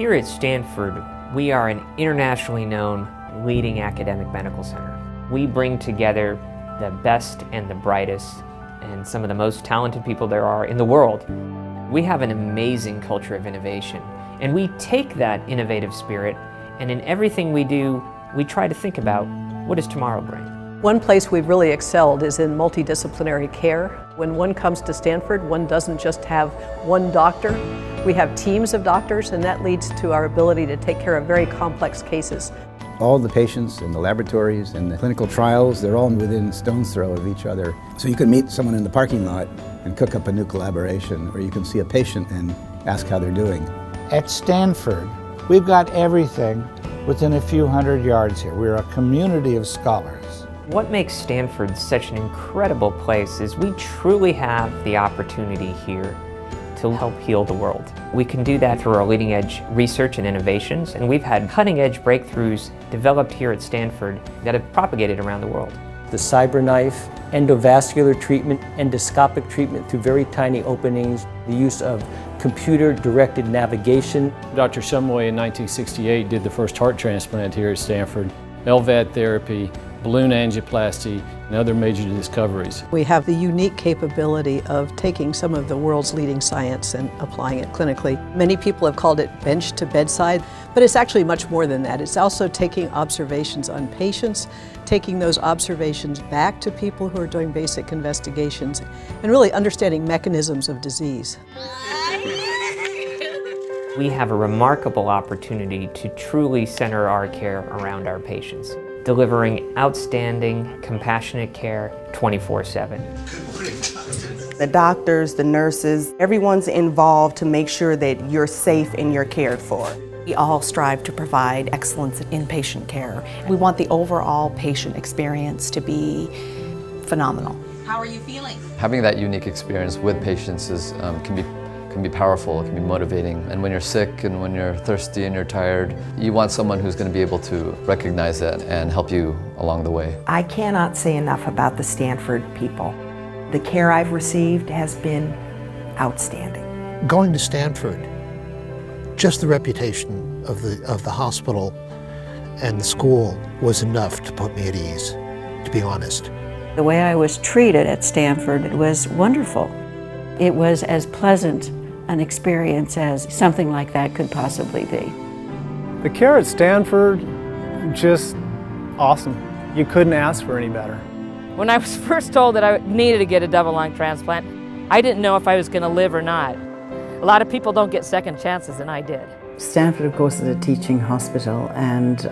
Here at Stanford, we are an internationally known leading academic medical center. We bring together the best and the brightest and some of the most talented people there are in the world. We have an amazing culture of innovation, and we take that innovative spirit, and in everything we do, we try to think about, what does tomorrow bring? One place we've really excelled is in multidisciplinary care. When one comes to Stanford, one doesn't just have one doctor. We have teams of doctors, and that leads to our ability to take care of very complex cases. All the patients in the laboratories and the clinical trials, they're all within stone's throw of each other. So you can meet someone in the parking lot and cook up a new collaboration, or you can see a patient and ask how they're doing. At Stanford, we've got everything within a few hundred yards here. We're a community of scholars. What makes Stanford such an incredible place is we truly have the opportunity here to help heal the world. We can do that through our leading edge research and innovations, and we've had cutting edge breakthroughs developed here at Stanford that have propagated around the world. The CyberKnife, endovascular treatment, endoscopic treatment through very tiny openings, the use of computer-directed navigation. Dr. Shumway in 1968 did the first heart transplant here at Stanford, LVAD therapy, balloon angioplasty, and other major discoveries. We have the unique capability of taking some of the world's leading science and applying it clinically. Many people have called it bench to bedside, but it's actually much more than that. It's also taking observations on patients, taking those observations back to people who are doing basic investigations, and really understanding mechanisms of disease. We have a remarkable opportunity to truly center our care around our patients, delivering outstanding, compassionate care 24/7. The doctors, the nurses, everyone's involved to make sure that you're safe and you're cared for. We all strive to provide excellence in patient care. We want the overall patient experience to be phenomenal. How are you feeling? Having that unique experience with patients is, can be powerful, it can be motivating. And when you're sick and when you're thirsty and you're tired, you want someone who's going to be able to recognize that and help you along the way. I cannot say enough about the Stanford people. The care I've received has been outstanding. Going to Stanford, just the reputation of the hospital and the school was enough to put me at ease, to be honest. The way I was treated at Stanford was wonderful. It was as pleasant an experience as something like that could possibly be. The care at Stanford, just awesome. You couldn't ask for any better. When I was first told that I needed to get a double lung transplant, I didn't know if I was going to live or not. A lot of people don't get second chances, and I did. Stanford, of course, is a teaching hospital, and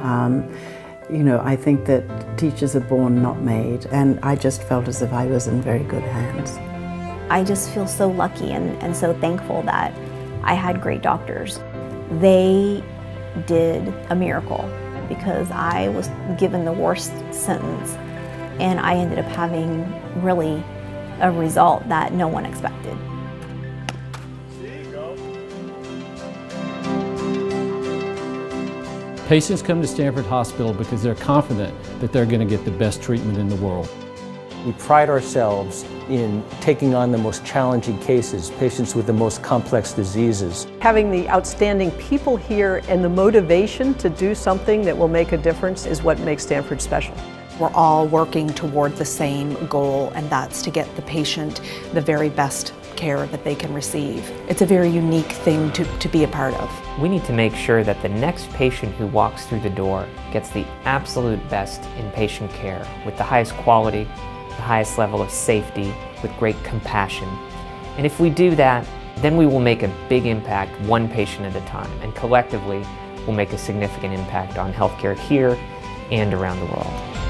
you know, I think that teachers are born, not made, and I just felt as if I was in very good hands. I just feel so lucky and so thankful that I had great doctors. They did a miracle because I was given the worst sentence, and I ended up having really a result that no one expected. Patients come to Stanford Hospital because they're confident that they're going to get the best treatment in the world. We pride ourselves in taking on the most challenging cases, patients with the most complex diseases. Having the outstanding people here and the motivation to do something that will make a difference is what makes Stanford special. We're all working toward the same goal, and that's to get the patient the very best care that they can receive. It's a very unique thing to be a part of. We need to make sure that the next patient who walks through the door gets the absolute best in patient care with the highest quality, the highest level of safety, with great compassion. And if we do that, then we will make a big impact one patient at a time, and collectively we'll make a significant impact on healthcare here and around the world.